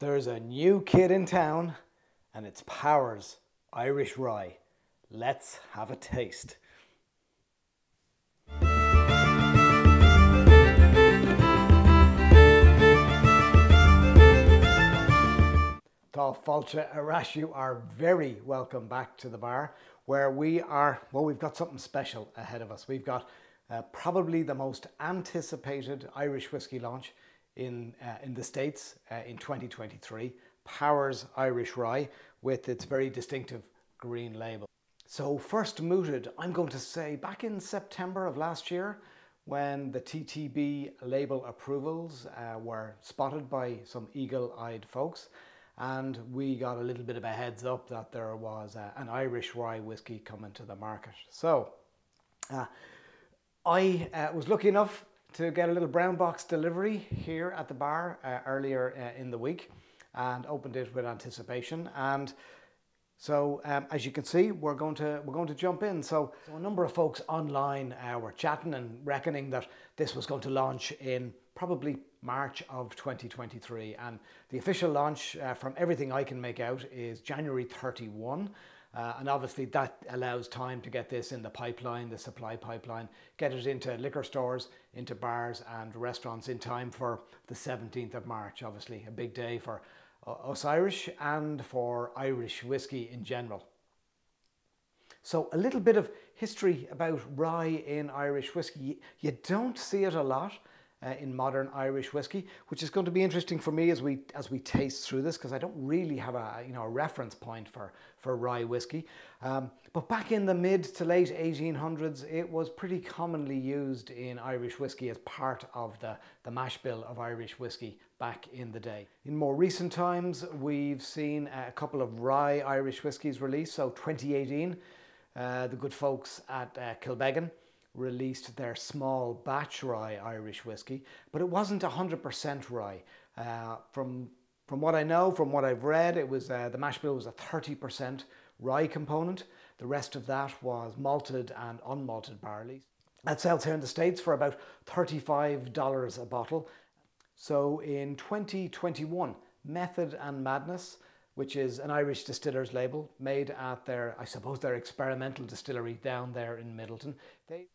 There's a new kid in town and it's Powers Irish Rye. Let's have a taste. Tá Fáilte Arasú are very welcome back to the bar where we are, well, we've got something special ahead of us. We've got probably the most anticipated Irish whiskey launch in the States in 2023, Powers Irish Rye with its very distinctive green label. So first mooted, I'm going to say back in September of last year when the TTB label approvals were spotted by some eagle-eyed folks, and we got a little bit of a heads up that there was an Irish rye whiskey coming to the market. So I was lucky enough to get a little brown box delivery here at the bar earlier in the week and opened it with anticipation. And so as you can see, we're going to jump in. So a number of folks online were chatting and reckoning that this was going to launch in probably March of 2023, and the official launch from everything I can make out is January 31. And obviously that allows time to get this in the pipeline, the supply pipeline, get it into liquor stores, into bars and restaurants in time for the 17th of March. Obviously a big day for us Irish and for Irish whiskey in general. So a little bit of history about rye in Irish whiskey. You don't see it a lot in modern Irish whiskey, which is going to be interesting for me as we taste through this, because I don't really have a reference point for rye whiskey. But back in the mid to late 1800s, it was pretty commonly used in Irish whiskey as part of the mash bill of Irish whiskey back in the day. In more recent times, we've seen a couple of rye Irish whiskies released. So 2018, the good folks at Kilbeggan released their small batch rye Irish whiskey, but it wasn't 100% rye. From what I know, from what I've read, it was the mash bill was a 30% rye component. The rest of that was malted and unmalted barley. That sells here in the States for about $35 a bottle. So in 2021, Method and Madness, which is an Irish Distillers label made at their, I suppose, their experimental distillery down there in Middleton.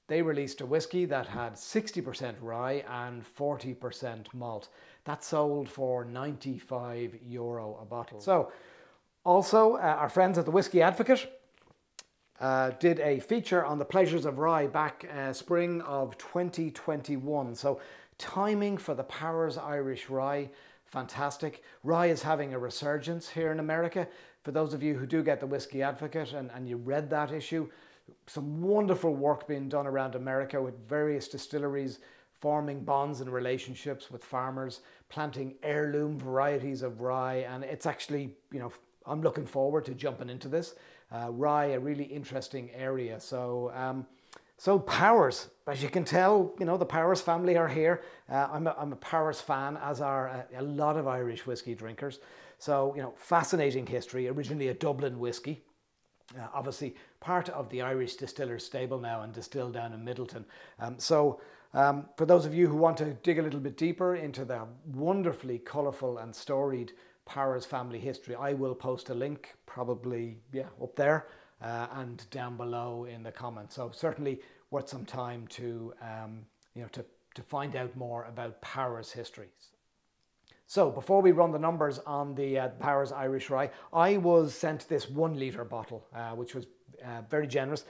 They released a whiskey that had 60% rye and 40% malt. That sold for €95 a bottle. So also our friends at the Whiskey Advocate did a feature on the pleasures of rye back spring of 2021. So timing for the Powers Irish Rye, fantastic. Rye is having a resurgence here in America. For those of you who do get the Whiskey Advocate and you read that issue, some wonderful work being done around America with various distilleries forming bonds and relationships with farmers, planting heirloom varieties of rye. And it's actually, you know, I'm looking forward to jumping into this. Rye, a really interesting area. So, so Powers, as you can tell, you know, the Powers family are here. I'm a Powers fan, as are a lot of Irish whiskey drinkers. So, you know, fascinating history, originally a Dublin whiskey. Obviously part of the Irish Distillers stable now and distilled down in Middleton. For those of you who want to dig a little bit deeper into the wonderfully colourful and storied Powers family history, I will post a link probably, yeah, up there. And down below in the comments. So certainly worth some time to, you know, to find out more about Powers history. So before we run the numbers on the Powers Irish Rye, I was sent this 1 litre bottle, which was very generous.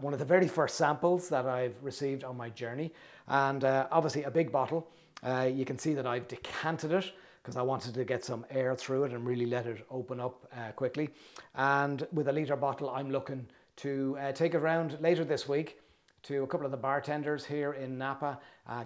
One of the very first samples that I've received on my journey. And obviously a big bottle. You can see that I've decanted it, because I wanted to get some air through it and really let it open up quickly. And with a litre bottle, I'm looking to take it around later this week to a couple of the bartenders here in Napa,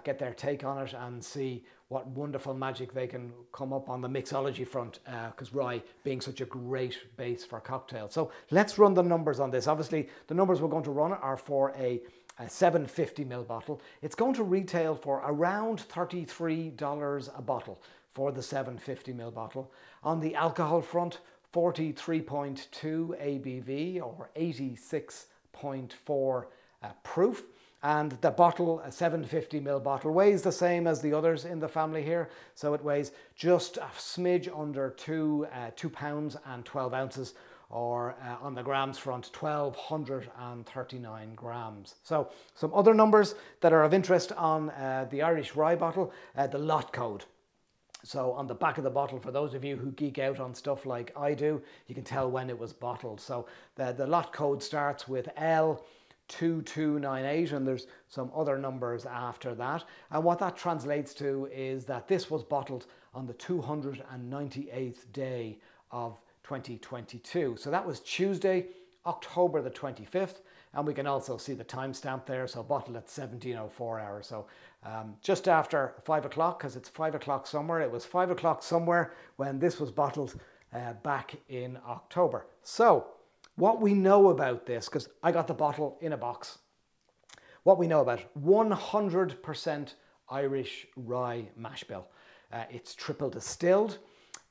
get their take on it and see what wonderful magic they can come up on the mixology front, because rye being such a great base for cocktails. So let's run the numbers on this. Obviously, the numbers we're going to run are for a 750ml bottle. It's going to retail for around $33 a bottle for the 750ml bottle. On the alcohol front, 43.2 ABV or 86.4 proof. And the bottle, a 750ml bottle, weighs the same as the others in the family here. So it weighs just a smidge under 2 pounds and 12 ounces, or on the grams front, 1,239 grams. So some other numbers that are of interest on the Irish Rye bottle, the lot code. So on the back of the bottle, for those of you who geek out on stuff like I do, you can tell when it was bottled. So the lot code starts with L2298, and there's some other numbers after that. And what that translates to is that this was bottled on the 298th day of 2022. So that was Tuesday, October the 25th. And we can also see the timestamp there. So bottled at 1704 hours. So just after 5 o'clock, because it's 5 o'clock somewhere. It was 5 o'clock somewhere when this was bottled back in October. So what we know about this, because I got the bottle in a box. What we know about it, 100% Irish rye mash bill. It's triple distilled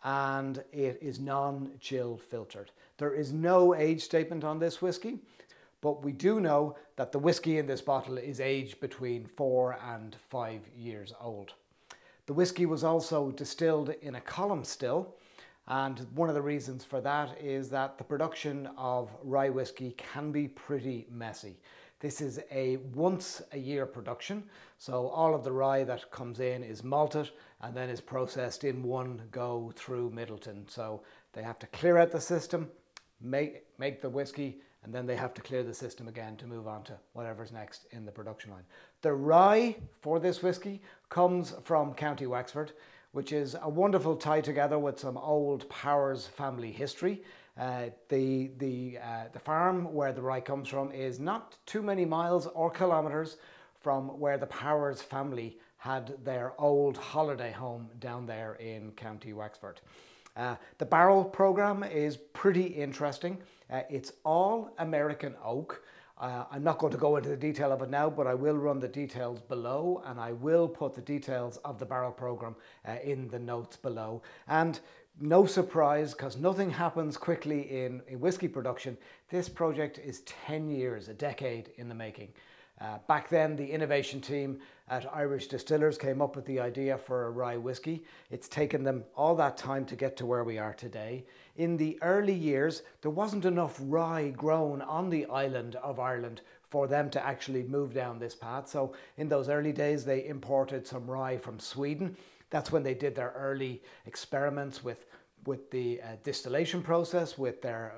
and it is non-chill filtered. There is no age statement on this whiskey, but we do know that the whiskey in this bottle is aged between 4 and 5 years old. The whiskey was also distilled in a column still. And one of the reasons for that is that the production of rye whiskey can be pretty messy. This is a once a year production. So all of the rye that comes in is malted and then is processed in one go through Middleton. So they have to clear out the system, make the whiskey, and then they have to clear the system again to move on to whatever's next in the production line. The rye for this whiskey comes from County Wexford, which is a wonderful tie together with some old Powers family history. The farm where the rye comes from is not too many miles or kilometers from where the Powers family had their old holiday home down there in County Wexford. The barrel program is pretty interesting. It's all American oak. I'm not going to go into the detail of it now, but I will run the details below, and I will put the details of the barrel program in the notes below. And no surprise, because nothing happens quickly in whiskey production, this project is 10 years, a decade in the making. Back then, the innovation team at Irish Distillers came up with the idea for a rye whiskey. It's taken them all that time to get to where we are today. In the early years, there wasn't enough rye grown on the island of Ireland for them to actually move down this path. So in those early days, they imported some rye from Sweden. That's when they did their early experiments with the distillation process, with their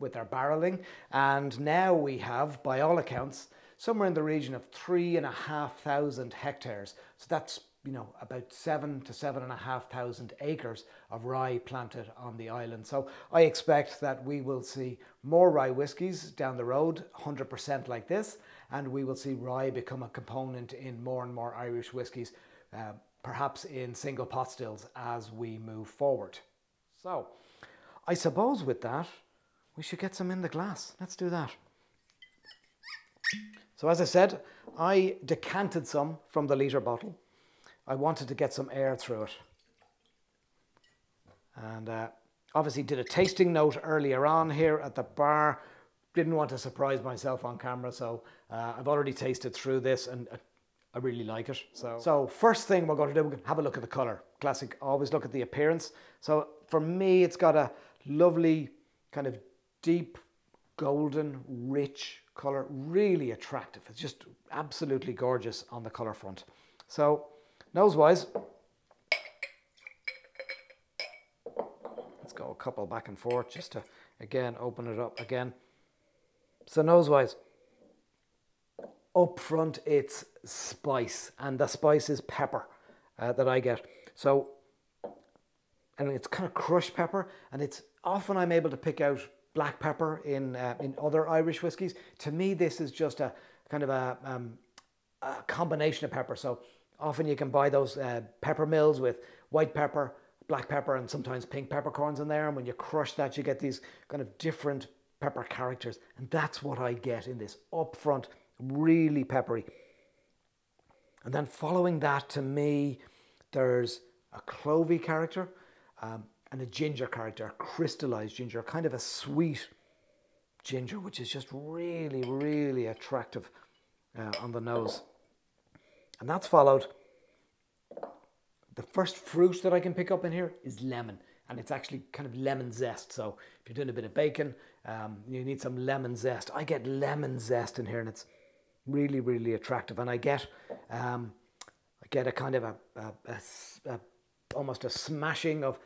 barreling. And now we have, by all accounts, somewhere in the region of 3,500 hectares. So that's, you know, about 7,000 to 7,500 acres of rye planted on the island. So I expect that we will see more rye whiskies down the road, 100% like this, and we will see rye become a component in more and more Irish whiskies, perhaps in single pot stills as we move forward. So I suppose with that, we should get some in the glass. Let's do that. So as I said, I decanted some from the litre bottle. I wanted to get some air through it. And obviously did a tasting note earlier on here at the bar. Didn't want to surprise myself on camera, so I've already tasted through this and I really like it. So first thing we're going to do, we're going to have a look at the colour. Classic, always look at the appearance. So for me, it's got a lovely kind of deep, golden, rich color, really attractive. It's just absolutely gorgeous on the color front. So nose wise, let's go a couple back and forth just to again open it up again. So nose wise, up front it's spice, and the spice is pepper that I get. So, and it's kind of crushed pepper, and it's often I'm able to pick out black pepper in other Irish whiskies. To me, this is just a kind of a combination of pepper. So often you can buy those pepper mills with white pepper, black pepper, and sometimes pink peppercorns in there. And when you crush that, you get these kind of different pepper characters. And that's what I get in this up front, really peppery. And then following that, to me, there's a clovey character, and a ginger character, crystallized ginger, kind of a sweet ginger, which is just really, really attractive. on the nose. And that's followed. The first fruit that I can pick up in here is lemon, and it's actually kind of lemon zest. So if you're doing a bit of bacon, you need some lemon zest. I get lemon zest in here, and it's really, really attractive. And I get a kind of a almost a smashing of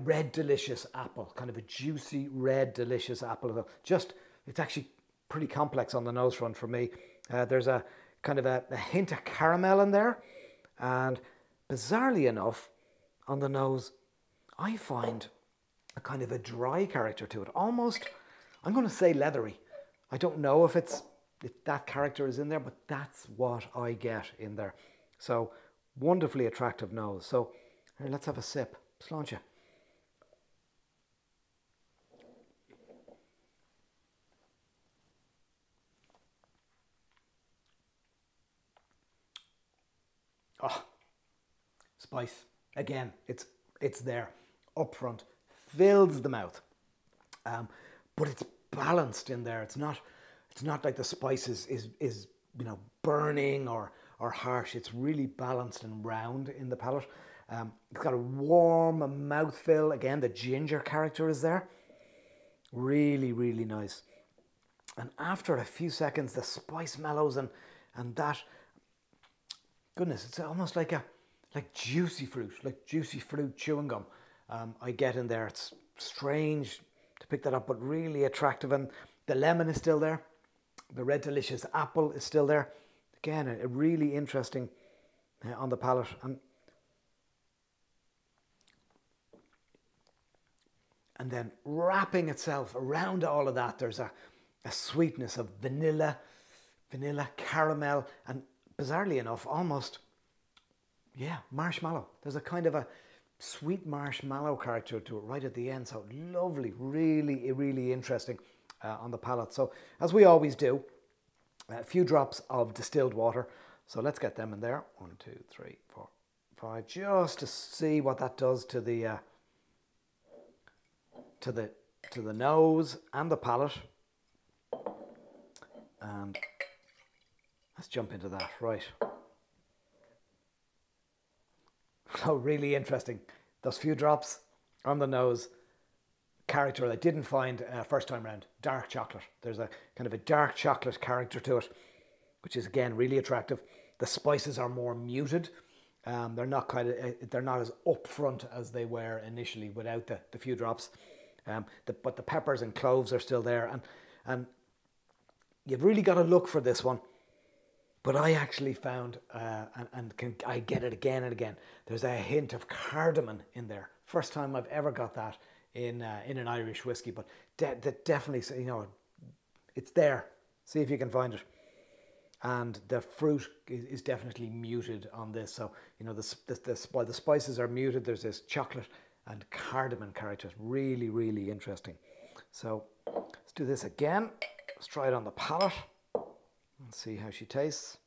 red delicious apple, kind of a juicy red delicious apple. Just, it's actually pretty complex on the nose front for me. There's a kind of a hint of caramel in there, and bizarrely enough, on the nose, I find a kind of a dry character to it. Almost, I'm going to say leathery. I don't know if that character is in there, but that's what I get in there. So wonderfully attractive nose. So here, let's have a sip. Sláinte. Oh, spice again. It's there up front, fills the mouth, but it's balanced in there. It's not like the spice is you know, burning or harsh. It's really balanced and round in the palate. It's got a warm mouthfeel. Again, the ginger character is there. Really, really nice. And after a few seconds, the spice mellows, and that goodness, it's almost like juicy fruit chewing gum. I get in there. It's strange to pick that up, but really attractive. And the lemon is still there. The red delicious apple is still there. Again, a really interesting on the palate. And then wrapping itself around all of that, there's a sweetness of vanilla, caramel, and bizarrely enough, almost, yeah, marshmallow. There's a kind of a sweet marshmallow character to it right at the end. So lovely, really, really interesting on the palate. So as we always do, a few drops of distilled water. So let's get them in there. 1, 2, 3, 4, 5, just to see what that does to the nose and the palate. And let's jump into that, right. So really interesting. Those few drops on the nose, character that I didn't find first time round, dark chocolate. There's a kind of a dark chocolate character to it, which is again really attractive. The spices are more muted. They're not as upfront as they were initially without the few drops. But the peppers and cloves are still there, and you've really got to look for this one. But I actually found, I get it again and again, there's a hint of cardamom in there. First time I've ever got that in an Irish whiskey, but that definitely, you know, it's there. See if you can find it. And the fruit is definitely muted on this. So, you know, while the spices are muted, there's this chocolate and cardamom character. Really, really interesting. So let's do this again. Let's try it on the palate. Let's see how she tastes.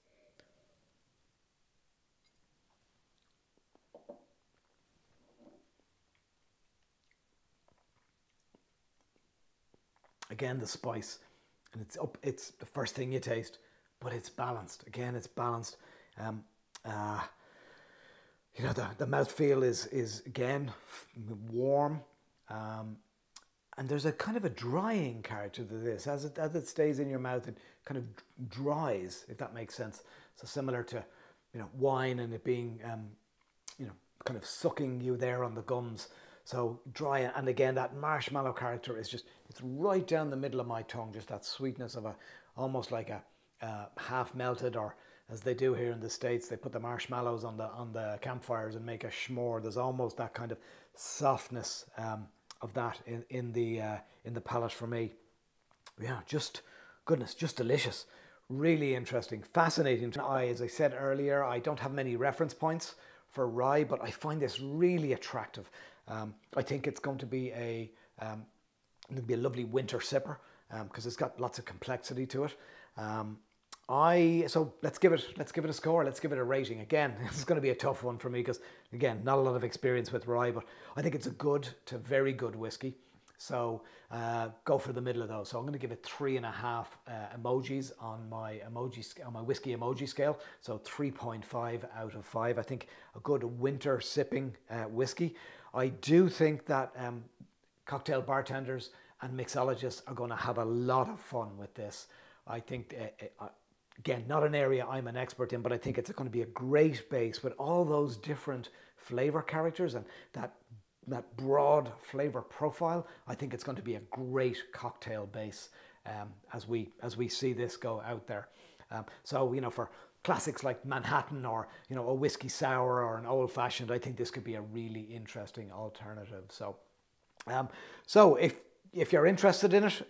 Again, the spice, and it's the first thing you taste, but it's balanced. Again, it's balanced. You know, the mouthfeel is again warm, and there's a kind of a drying character to this. As it stays in your mouth, it kind of dries, if that makes sense. So similar to, you know, wine and it being, you know, kind of sucking you there on the gums. So dry, and again, that marshmallow character is just, it's right down the middle of my tongue, just that sweetness of almost like a half melted, or as they do here in the States, they put the marshmallows on the campfires and make a s'more. There's almost that kind of softness, of that in the palate for me. Yeah, just goodness, just delicious, really interesting, fascinating. As I said earlier, I don't have many reference points for rye, but I find this really attractive. I think it's going to be a lovely winter sipper, because it's got lots of complexity to it. So let's give it a score. Let's give it a rating. Again, this is going to be a tough one for me because, again, not a lot of experience with rye, but I think it's a good to very good whiskey. So go for the middle of those. So I'm going to give it 3.5 emojis on my whiskey emoji scale. So 3.5 out of 5. I think a good winter sipping whiskey. I do think that cocktail bartenders and mixologists are going to have a lot of fun with this. I think again, not an area I'm an expert in, but I think it's going to be a great base with all those different flavor characters and that broad flavor profile. I think it's going to be a great cocktail base as we see this go out there. So you know, for classics like Manhattan or you know a whiskey sour or an old fashioned, I think this could be a really interesting alternative. So so if you're interested in it,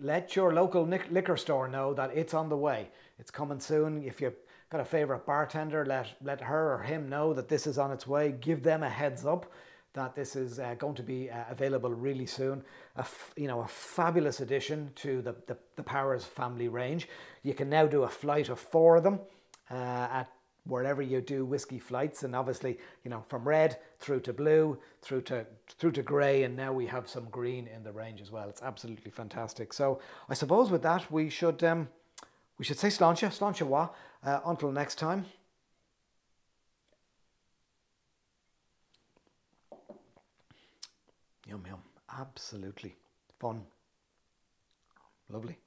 let your local liquor store know that it's on the way. It's coming soon. If you've got a favorite bartender, let her or him know that this is on its way. Give them a heads up that this is going to be available really soon. A fabulous addition to the Powers family range. You can now do a flight of 4 of them at wherever you do whiskey flights, and obviously, you know, from red through to blue, through to grey, and now we have some green in the range as well. It's absolutely fantastic. So I suppose with that we should say Sláinte wa until next time. Yum yum, absolutely fun, lovely.